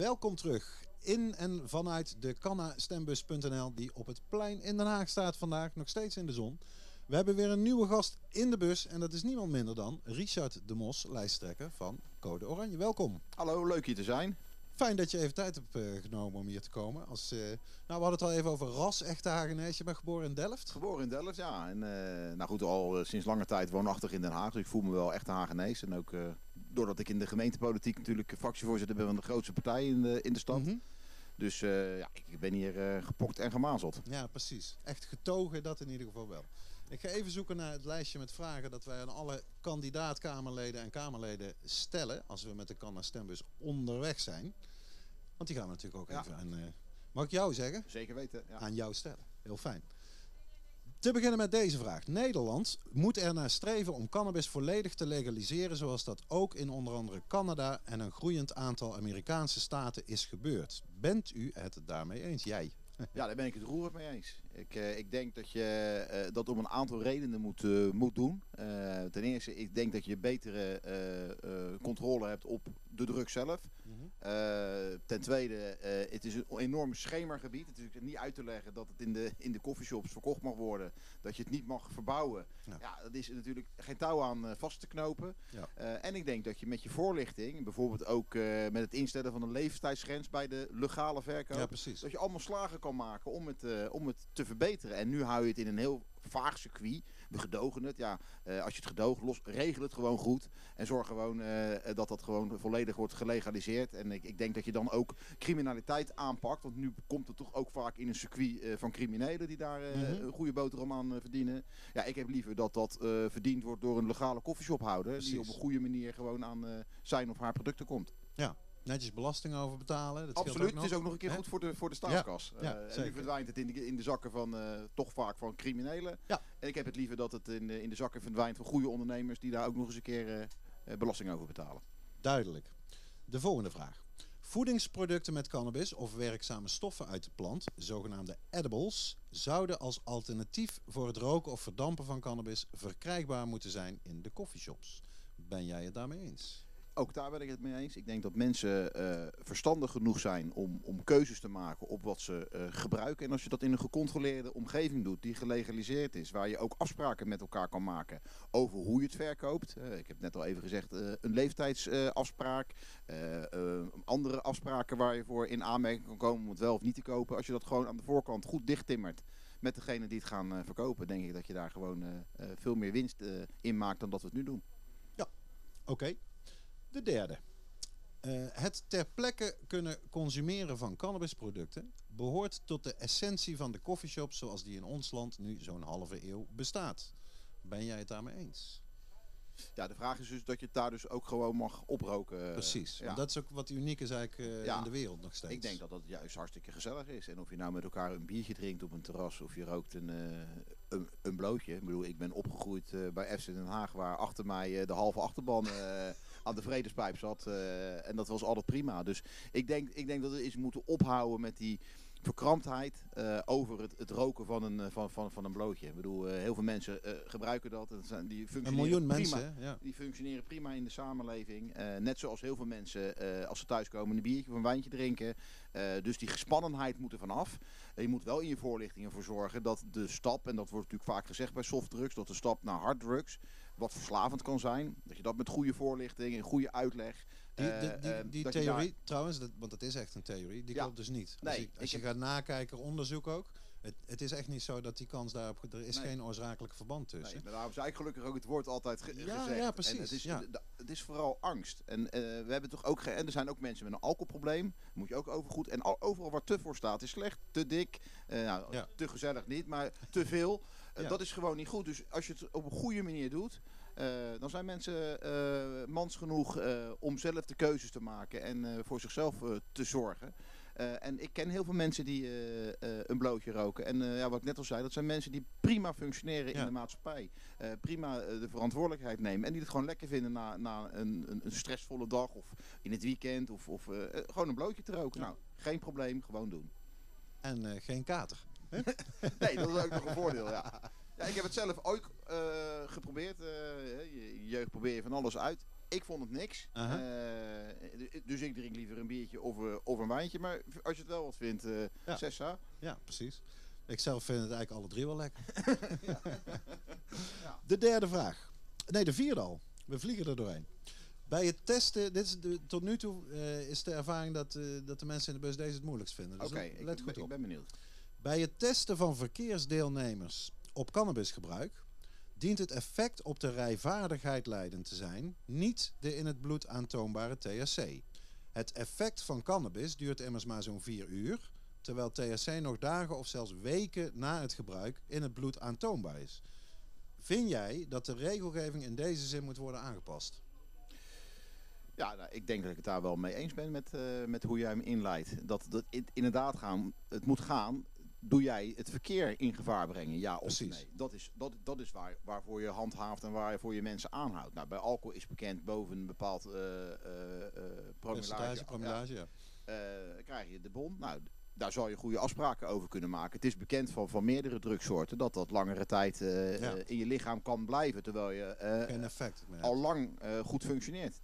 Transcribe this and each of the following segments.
Welkom terug in en vanuit de CannaStemBus.nl die op het plein in Den Haag staat vandaag, nog steeds in de zon. We hebben weer een nieuwe gast in de bus en dat is niemand minder dan Richard de Mos, lijsttrekker van Code Oranje. Welkom. Hallo, leuk hier te zijn. Fijn dat je even tijd hebt genomen om hier te komen. We hadden het al even over ras-echte Hagenees. Je bent geboren in Delft? Geboren in Delft, ja. En, al sinds lange tijd woonachtig in Den Haag. Dus ik voel me wel echt Hagenees. En ook doordat ik in de gemeentepolitiek natuurlijk fractievoorzitter ben van de grootste partij in de stad. Mm-hmm. Dus ik ben hier gepokt en gemazeld. Ja, precies. Echt getogen, dat in ieder geval wel. Ik ga even zoeken naar het lijstje met vragen dat wij aan alle kandidaat-Kamerleden en Kamerleden stellen als we met de CannaStembus onderweg zijn. Want die gaan we natuurlijk ook even aan, mag ik jou zeggen? Zeker weten. Ja. Aan jou stellen. Heel fijn. Te beginnen met deze vraag. Nederland moet ernaar streven om cannabis volledig te legaliseren zoals dat ook in onder andere Canada en een groeiend aantal Amerikaanse staten is gebeurd. Bent u het daarmee eens? Jij? Ja, daar ben ik het roerend mee eens. Ik denk dat je dat om een aantal redenen moet doen. Ten eerste, ik denk dat je betere controle hebt op de druk zelf. Mm-hmm. Ten tweede, het is een enorm schemergebied. Het is niet uit te leggen dat het in de coffeeshops verkocht mag worden. Dat je het niet mag verbouwen. Ja, dat is natuurlijk geen touw aan vast te knopen. Ja. En ik denk dat je met je voorlichting, bijvoorbeeld ook met het instellen van een leeftijdsgrens bij de legale verkoop. Ja, precies. Dat je allemaal slagen kan maken om het te verbeteren. En nu hou je het in een heel vaag circuit. We gedogen het. Ja, als je het gedoogt, regel het gewoon goed. En zorg gewoon dat dat gewoon volledig wordt gelegaliseerd. En ik denk dat je dan ook criminaliteit aanpakt. Want nu komt het toch ook vaak in een circuit van criminelen die daar een goede boterham aan verdienen. Ja, ik heb liever dat dat verdiend wordt door een legale koffieshophouder. Precies. Die op een goede manier gewoon aan zijn of haar producten komt. Ja. Netjes belasting over betalen. Dat absoluut, ook nog. Het is ook nog een keer goed voor de staatskas. Ja, en nu verdwijnt het in de zakken van toch vaak van criminelen. Ja. En ik heb het liever dat het in de zakken verdwijnt van goede ondernemers die daar ook nog eens een keer belasting over betalen. Duidelijk. De volgende vraag. Voedingsproducten met cannabis of werkzame stoffen uit de plant, zogenaamde edibles, zouden als alternatief voor het roken of verdampen van cannabis verkrijgbaar moeten zijn in de coffeeshops. Ben jij het daarmee eens? Ook daar ben ik het mee eens. Ik denk dat mensen verstandig genoeg zijn om keuzes te maken op wat ze gebruiken. En als je dat in een gecontroleerde omgeving doet die gelegaliseerd is, waar je ook afspraken met elkaar kan maken over hoe je het verkoopt. Ik heb net al even gezegd, een leeftijdsafspraak. Andere afspraken waar je voor in aanmerking kan komen om het wel of niet te kopen. Als je dat gewoon aan de voorkant goed dichttimmert met degene die het gaan verkopen, denk ik dat je daar gewoon veel meer winst in maakt dan dat we het nu doen. Ja, oké. De derde. Het ter plekke kunnen consumeren van cannabisproducten behoort tot de essentie van de coffeeshop zoals die in ons land nu zo'n halve eeuw bestaat. Ben jij het daarmee eens? Ja, de vraag is dus dat je het daar dus ook gewoon mag oproken. Precies, ja. Dat is ook wat uniek is eigenlijk in de wereld nog steeds. Ik denk dat dat juist hartstikke gezellig is. En of je nou met elkaar een biertje drinkt op een terras of je rookt een blootje. Ik bedoel, ik ben opgegroeid bij FC Den Haag waar achter mij de halve achterban aan de vredespijp zat. En dat was altijd prima. Dus ik denk dat we eens moeten ophouden met die verkramptheid over het roken van een blootje. Ik bedoel, heel veel mensen gebruiken dat. Die functioneren 1 miljoen prima. Mensen. Ja. Die functioneren prima in de samenleving. Net zoals heel veel mensen als ze thuiskomen een biertje of een wijntje drinken. Dus die gespannenheid moet er vanaf. Je moet wel in je voorlichting ervoor zorgen dat de stap, en dat wordt natuurlijk vaak gezegd bij softdrugs, dat de stap naar harddrugs, wat verslavend kan zijn, dat je dat met goede voorlichting en goede uitleg. Die theorie, trouwens, want dat is echt een theorie, die klopt dus niet. Nee, als je gaat nakijken, onderzoek ook. Het is echt niet zo dat die kans daarop, er is geen oorzakelijk verband tussen. Nee, maar daarom is eigenlijk gelukkig ook het woord altijd gezegd. Ja, precies. En het is vooral angst. En we hebben toch ook, en er zijn ook mensen met een alcoholprobleem, moet je ook overgoed. En overal waar te voor staat is slecht, te dik, te gezellig niet, maar te veel. Dat is gewoon niet goed. Dus als je het op een goede manier doet, dan zijn mensen mans genoeg om zelf de keuzes te maken en voor zichzelf te zorgen. En ik ken heel veel mensen die een blootje roken. En wat ik net al zei, dat zijn mensen die prima functioneren in de maatschappij. Prima de verantwoordelijkheid nemen. En die het gewoon lekker vinden na een stressvolle dag of in het weekend. Of gewoon een blootje te roken. Ja. Nou, geen probleem, gewoon doen. En geen kater. Hè? Nee, dat is ook nog een voordeel, ja. Ja, ik heb het zelf ook geprobeerd. Je jeugd probeer je van alles uit. Ik vond het niks. Uh-huh. Dus ik drink liever een biertje of een wijntje. Maar als je het wel wat vindt, Sessa. Ja, precies. Ik zelf vind het eigenlijk alle drie wel lekker. Ja. Ja. De derde vraag. Nee, de vierde al. We vliegen er doorheen. Bij het testen, tot nu toe is de ervaring dat de mensen in de bus deze het moeilijkst vinden. Dus let goed op. Ik ben benieuwd. Bij het testen van verkeersdeelnemers op cannabisgebruik dient het effect op de rijvaardigheid leidend te zijn, niet de in het bloed aantoonbare THC. Het effect van cannabis duurt immers maar zo'n 4 uur, terwijl THC nog dagen of zelfs weken na het gebruik in het bloed aantoonbaar is. Vind jij dat de regelgeving in deze zin moet worden aangepast? Ja, nou, ik denk dat ik het daar wel mee eens ben met hoe jij hem inleidt. Dat inderdaad het moet gaan... Doe jij het verkeer in gevaar brengen? Ja of precies. Nee? Dat is waarvoor je handhaaft en waarvoor je mensen aanhoudt. Nou, bij alcohol is bekend boven een bepaald promillage. Ja. Krijg je de bon. Nou, daar zou je goede afspraken over kunnen maken. Het is bekend van meerdere drugssoorten dat langere tijd in je lichaam kan blijven. Terwijl je al lang goed functioneert.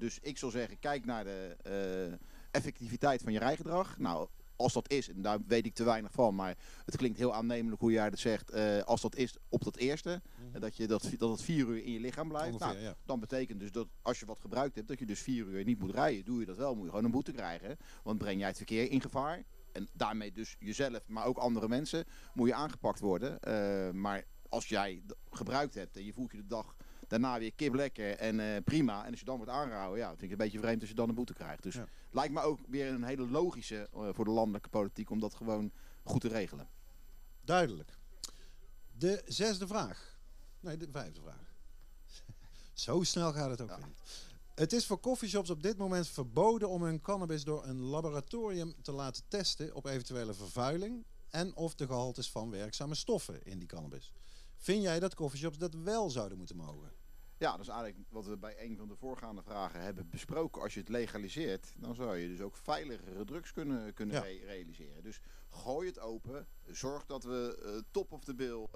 Dus ik zou zeggen, kijk naar de effectiviteit van je rijgedrag. Nou, als dat is, en daar weet ik te weinig van, maar het klinkt heel aannemelijk hoe jij dat zegt. Als dat is op dat eerste, dat het 4 uur in je lichaam blijft. Ongeveer, nou, ja. Dan betekent dus dat als je wat gebruikt hebt, dat je dus 4 uur niet moet rijden. Doe je dat wel, moet je gewoon een boete krijgen. Want breng jij het verkeer in gevaar. En daarmee dus jezelf, maar ook andere mensen, moet je aangepakt worden. Maar als jij gebruikt hebt en je voelt je de dag daarna weer kip lekker en prima. En als je dan wordt aangehouden, ja, vind ik het een beetje vreemd als je dan een boete krijgt. Dus lijkt me ook weer een hele logische voor de landelijke politiek om dat gewoon goed te regelen. Duidelijk. De zesde vraag. Nee, de vijfde vraag. Zo snel gaat het ook niet. Het is voor coffeeshops op dit moment verboden om hun cannabis door een laboratorium te laten testen op eventuele vervuiling en of de gehaltes van werkzame stoffen in die cannabis. Vind jij dat coffeeshops dat wel zouden moeten mogen? Ja, dat is eigenlijk wat we bij een van de voorgaande vragen hebben besproken. Als je het legaliseert, dan zou je dus ook veiligere drugs kunnen realiseren. Dus gooi het open. Zorg dat we top of the bill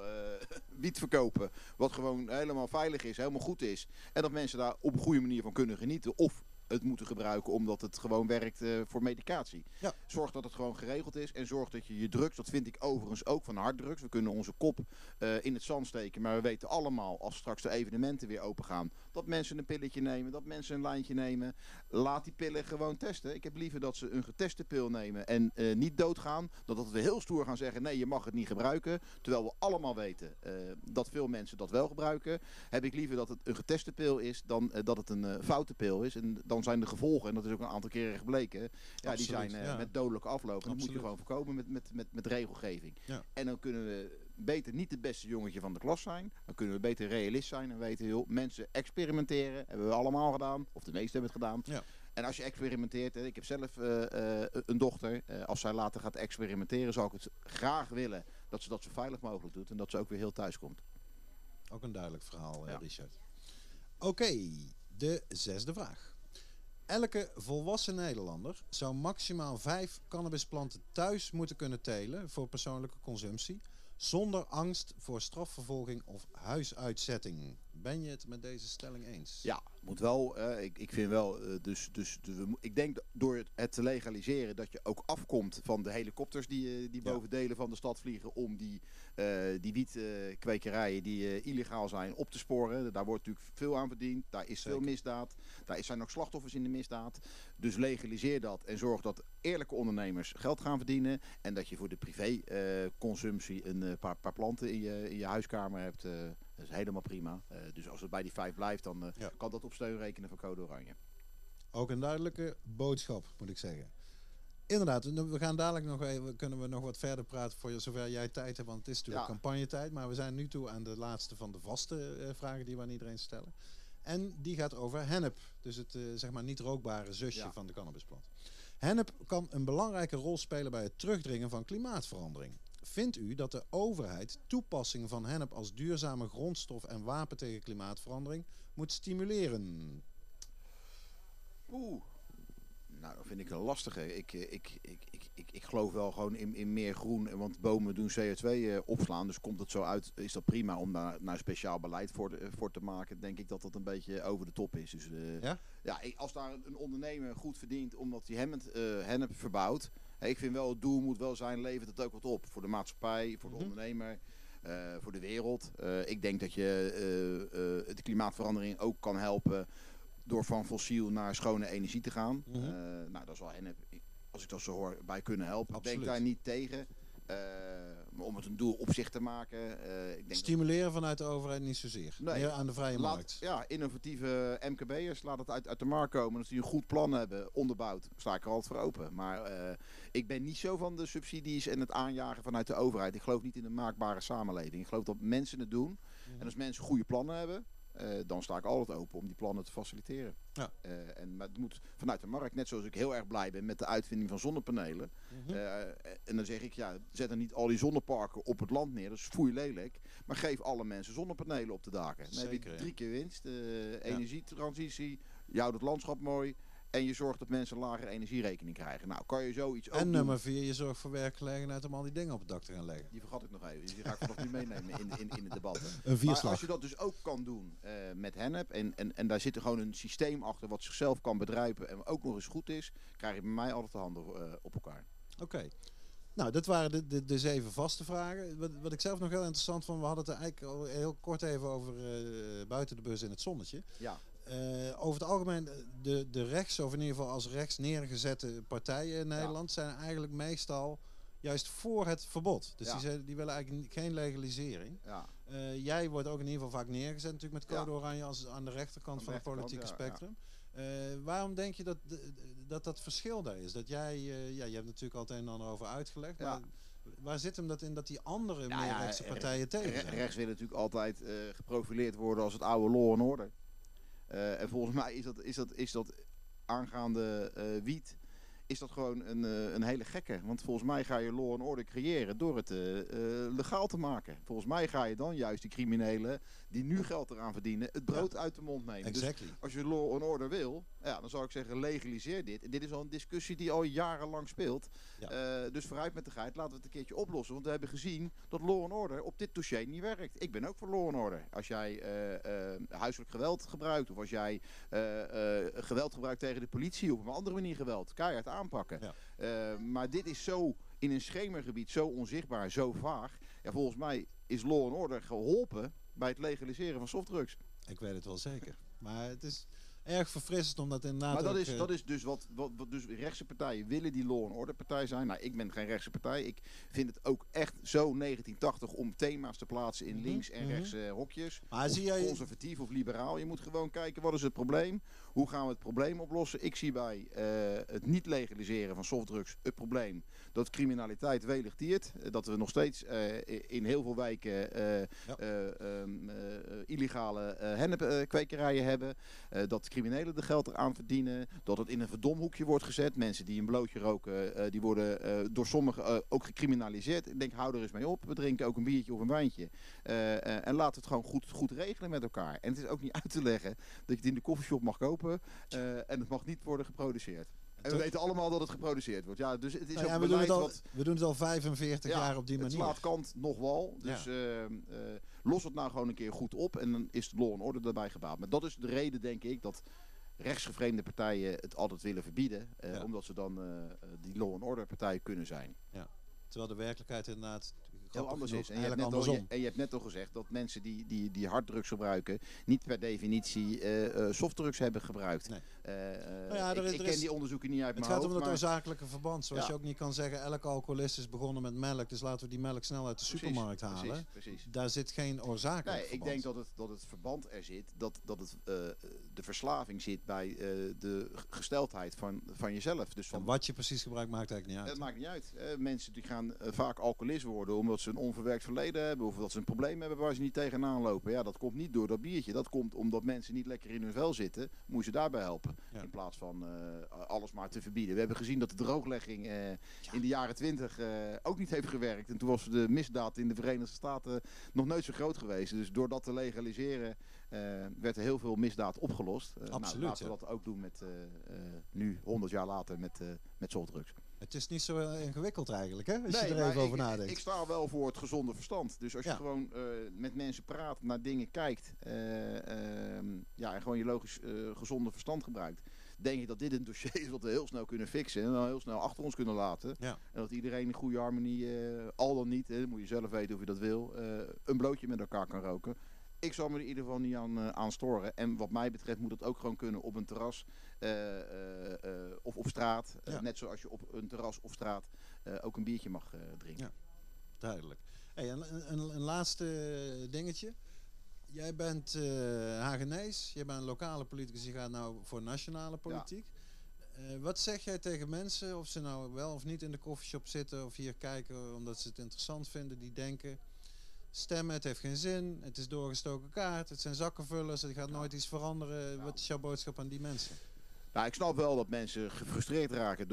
wiet verkopen. Wat gewoon helemaal veilig is, helemaal goed is. En dat mensen daar op een goede manier van kunnen genieten. Of het moeten gebruiken omdat het gewoon werkt voor medicatie. Ja. Zorg dat het gewoon geregeld is en zorg dat je drugs, dat vind ik overigens ook van harddrugs. We kunnen onze kop in het zand steken, maar we weten allemaal als straks de evenementen weer open gaan, dat mensen een pilletje nemen, dat mensen een lijntje nemen. Laat die pillen gewoon testen. Ik heb liever dat ze een geteste pil nemen en niet doodgaan, dan dat we heel stoer gaan zeggen, nee, je mag het niet gebruiken. Terwijl we allemaal weten dat veel mensen dat wel gebruiken. Heb ik liever dat het een geteste pil is dan dat het een foute pil is. En dan zijn de gevolgen, en dat is ook een aantal keren gebleken, ja, absoluut, die zijn met dodelijke afloop. En dat moet je gewoon voorkomen met regelgeving. Ja. En dan kunnen we beter niet het beste jongetje van de klas zijn. Dan kunnen we beter realist zijn en weten, joh, mensen experimenteren. Hebben we allemaal gedaan, of de meesten hebben het gedaan. Ja. En als je experimenteert, ik heb zelf een dochter. Als zij later gaat experimenteren, zou ik het graag willen dat ze dat zo veilig mogelijk doet en dat ze ook weer heel thuis komt. Ook een duidelijk verhaal, Richard. Oké, de zesde vraag. Elke volwassen Nederlander zou maximaal 5 cannabisplanten thuis moeten kunnen telen voor persoonlijke consumptie, zonder angst voor strafvervolging of huisuitzetting. Ben je het met deze stelling eens? Ja, moet wel. Ik vind wel. Ik denk door het te legaliseren dat je ook afkomt van de helikopters die boven delen van de stad vliegen om die wietkwekerijen die illegaal zijn op te sporen. Daar wordt natuurlijk veel aan verdiend. Daar is veel misdaad. Daar zijn ook slachtoffers in de misdaad. Dus legaliseer dat en zorg dat eerlijke ondernemers geld gaan verdienen en dat je voor de privéconsumptie een paar planten in je huiskamer hebt. Dat is helemaal prima. Dus als het bij die 5 blijft, dan kan dat op steun rekenen van Code Oranje. Ook een duidelijke boodschap, moet ik zeggen. Inderdaad, we gaan dadelijk nog even, kunnen we nog wat verder praten voor zover jij tijd hebt. Want het is natuurlijk campagnetijd. Maar we zijn nu toe aan de laatste van de vaste vragen die we aan iedereen stellen. En die gaat over hennep. Dus het zeg maar niet rookbare zusje van de cannabisplant. Hennep kan een belangrijke rol spelen bij het terugdringen van klimaatverandering. Vindt u dat de overheid toepassing van hennep als duurzame grondstof en wapen tegen klimaatverandering moet stimuleren? Oeh, nou, vind ik een lastige. Ik geloof wel gewoon in meer groen, want bomen doen CO2 opslaan. Dus komt het zo uit, is dat prima om daar nou speciaal beleid voor te maken. Denk ik dat dat een beetje over de top is. Dus, ja, als daar een ondernemer goed verdient omdat hij hennep verbouwt. Ik vind wel, het doel moet wel zijn, levert het ook wat op. Voor de maatschappij, voor de ondernemer, voor de wereld. Ik denk dat je de klimaatverandering ook kan helpen door van fossiel naar schone energie te gaan. Nou, dat zal hennep, als ik dat zo hoor, bij kunnen helpen. Absoluut. Ik denk daar niet tegen. Maar om het een doel op zich te maken. Ik denk stimuleren vanuit de overheid niet zozeer. Nee. Meer aan de vrije markt. Ja, innovatieve MKB'ers. Laat het uit de markt komen. Als die een goed plan hebben, onderbouwd, sta ik er altijd voor open. Maar ik ben niet zo van de subsidies en het aanjagen vanuit de overheid. Ik geloof niet in een maakbare samenleving. Ik geloof dat mensen het doen. En als mensen goede plannen hebben, dan sta ik altijd open om die plannen te faciliteren. Ja. Maar het moet vanuit de markt, net zoals ik heel erg blij ben met de uitvinding van zonnepanelen. En dan zeg ik, ja, zet er niet al die zonneparken op het land neer, dat is foei lelijk. Maar geef alle mensen zonnepanelen op de daken. Dan heb je 3 keer winst, energietransitie, je houdt het landschap mooi. En je zorgt dat mensen een lagere energierekening krijgen. Nou, kan je zoiets ook. En nummer 4, je zorgt voor werkgelegenheid om al die dingen op het dak te gaan leggen. Die vergat ik nog even. Die ga ik nog niet meenemen in het debat. Maar als je dat dus ook kan doen met hennep. En daar zit er gewoon een systeem achter wat zichzelf kan bedrijven en ook nog eens goed is. Krijg je bij mij altijd de handen op elkaar. Oké. Nou, dat waren de 7 vaste vragen. Wat ik zelf nog heel interessant vond. We hadden het er eigenlijk al heel kort even over buiten de bus in het zonnetje. Ja. Over het algemeen, de rechts, of in ieder geval als rechts neergezette partijen in Nederland, zijn eigenlijk meestal juist voor het verbod. Dus die willen eigenlijk geen legalisering. Ja. Jij wordt ook in ieder geval vaak neergezet natuurlijk met Code Oranje als aan de rechterkant van het politieke spectrum. Ja. Waarom denk je dat verschil daar is? Dat jij, je hebt natuurlijk altijd een en ander over uitgelegd. Ja. Maar waar zit hem dat in dat die andere meer rechtse partijen tegen zijn? Rechts willen natuurlijk altijd geprofileerd worden als het oude law and order. En volgens mij is dat aangaande wiet, is dat gewoon een hele gekke. Want volgens mij ga je law and order creëren door het legaal te maken. Volgens mij ga je dan juist die criminelen die nu geld eraan verdienen, het brood uit de mond nemen. Exactly. Dus als je law and order wil, dan zou ik zeggen legaliseer dit. En dit is al een discussie die al jarenlang speelt. Ja. Dus vooruit met de geit, laten we het een keertje oplossen. Want we hebben gezien dat law and order op dit dossier niet werkt. Ik ben ook voor law and order. Als jij huiselijk geweld gebruikt of als jij geweld gebruikt tegen de politie of op een andere manier geweld, keihard aanpakken. Ja. Maar dit is zo in een schemergebied, zo onzichtbaar, zo vaag. Ja, volgens mij is law and order geholpen bij het legaliseren van softdrugs. Ik weet het wel zeker. Maar het is erg verfrissend omdat inderdaad. Maar dat is dus wat dus rechtse partijen willen die law and order partij zijn. Nou, ik ben geen rechtse partij. Ik vind het ook echt zo 1980 om thema's te plaatsen in links en rechts hokjes. Maar zie jij conservatief of liberaal. Je moet gewoon kijken wat is het probleem. Hoe gaan we het probleem oplossen? Ik zie bij het niet legaliseren van softdrugs het probleem dat criminaliteit weligtiert. Dat we nog steeds in heel veel wijken illegale hennepkwekerijen hebben. Dat criminelen er geld aan verdienen, dat het in een verdomhoekje wordt gezet. Mensen die een blootje roken, die worden door sommigen ook gecriminaliseerd. Ik denk, hou er eens mee op. We drinken ook een biertje of een wijntje. En laten we het gewoon goed regelen met elkaar. En het is ook niet uit te leggen dat je het in de koffieshop mag kopen en het mag niet worden geproduceerd. En we weten allemaal dat het geproduceerd wordt. Ja, dus het is ook beleid wat... We doen het al 45 jaar op die manier. Het slaat kant nog wel. Dus los het nou gewoon een keer goed op. En dan is de law and order daarbij gebaat. Maar dat is de reden, denk ik, dat rechtsgevreemde partijen het altijd willen verbieden. Omdat ze dan die law and order partijen kunnen zijn. Ja. Terwijl de werkelijkheid inderdaad heel anders is. En je hebt net al gezegd dat mensen die harddrugs gebruiken niet per definitie softdrugs hebben gebruikt. Nee. Ik ken die onderzoeken niet uit mijn hoofd. Het gaat om het oorzakelijke verband. Zoals je ook niet kan zeggen, elke alcoholist is begonnen met melk, dus laten we die melk snel uit de supermarkt halen. Precies. Daar zit geen oorzakelijk verband. Ik denk dat het verband er zit, de verslaving zit bij de gesteldheid van jezelf. Dus en wat je precies gebruikt maakt eigenlijk niet uit. Het maakt niet uit. Mensen die gaan vaak alcoholist worden omdat ze een onverwerkt verleden hebben of dat ze een probleem hebben waar ze niet tegenaan lopen. Ja, dat komt niet door dat biertje. Dat komt omdat mensen niet lekker in hun vel zitten. Moet je daarbij helpen. Ja. In plaats van alles maar te verbieden. We hebben gezien dat de drooglegging in de jaren 20 ook niet heeft gewerkt. En toen was de misdaad in de Verenigde Staten nog nooit zo groot geweest. Dus door dat te legaliseren werd er heel veel misdaad opgelost. Absoluut, nou, laten we dat ook doen met, nu, 100 jaar later, met softdrugs. Het is niet zo ingewikkeld eigenlijk, hè? Als je er even over nadenkt. Ik sta wel voor het gezonde verstand. Dus als je gewoon met mensen praat, naar dingen kijkt, en gewoon je logisch gezonde verstand gebruikt, denk ik dat dit een dossier is wat we heel snel kunnen fixen en dan heel snel achter ons kunnen laten. Ja. En dat iedereen in goede harmonie, al dan niet, moet je zelf weten of je dat wil, een blootje met elkaar kan roken. Ik zal me er in ieder geval niet aan storen. En wat mij betreft moet dat ook gewoon kunnen op een terras of op straat. Ja. Net zoals je op een terras of straat ook een biertje mag drinken. Ja, duidelijk. Hey, een laatste dingetje. Jij bent Hagenees, jij bent een lokale politicus, je gaat nou voor nationale politiek. Ja. Wat zeg jij tegen mensen, of ze nou wel of niet in de koffieshop zitten of hier kijken omdat ze het interessant vinden, die denken: stemmen, het heeft geen zin, het is doorgestoken kaart, het zijn zakkenvullers, het gaat nooit iets veranderen. Wat is jouw boodschap aan die mensen? Nou, ik snap wel dat mensen gefrustreerd raken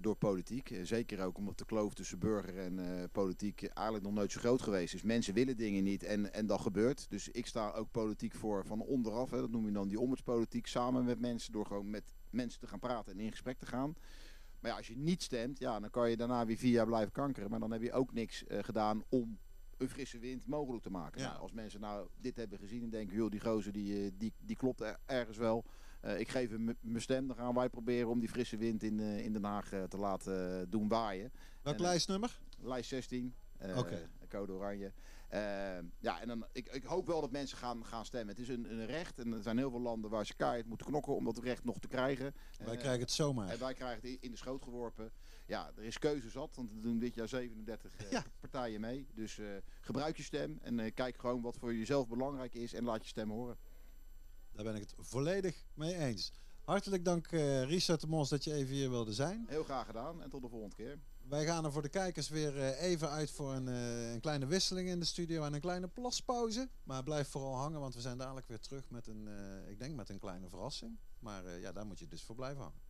door politiek. Zeker ook omdat de kloof tussen burger en politiek eigenlijk nog nooit zo groot geweest is. Mensen willen dingen niet en dat gebeurt. Dus ik sta ook politiek voor van onderaf. Hè, dat noem je dan die ombudspolitiek. Samen met mensen, door gewoon met mensen te gaan praten en in gesprek te gaan. Maar ja, als je niet stemt, ja, dan kan je daarna weer 4 jaar blijven kankeren. Maar dan heb je ook niks gedaan om een frisse wind mogelijk te maken. Ja. Nou, als mensen nou dit hebben gezien en denken: joh, die gozer die klopt ergens wel. Ik geef hem mijn stem, dan gaan wij proberen om die frisse wind in Den Haag te laten doen waaien. Welk lijstnummer? Lijst 16, Code Oranje. En dan, ik hoop wel dat mensen gaan stemmen. Het is een recht en er zijn heel veel landen waar ze keihard moeten knokken om dat recht nog te krijgen. Wij krijgen het zomaar. En wij krijgen het in de schoot geworpen. Ja, er is keuze zat, want er doen dit jaar 37 partijen mee. Dus gebruik je stem en kijk gewoon wat voor jezelf belangrijk is en laat je stem horen. Daar ben ik het volledig mee eens. Hartelijk dank Richard de Mos dat je even hier wilde zijn. Heel graag gedaan en tot de volgende keer. Wij gaan er voor de kijkers weer even uit voor een kleine wisseling in de studio en een kleine plaspauze. Maar blijf vooral hangen, want we zijn dadelijk weer terug met een kleine verrassing. Maar daar moet je dus voor blijven hangen.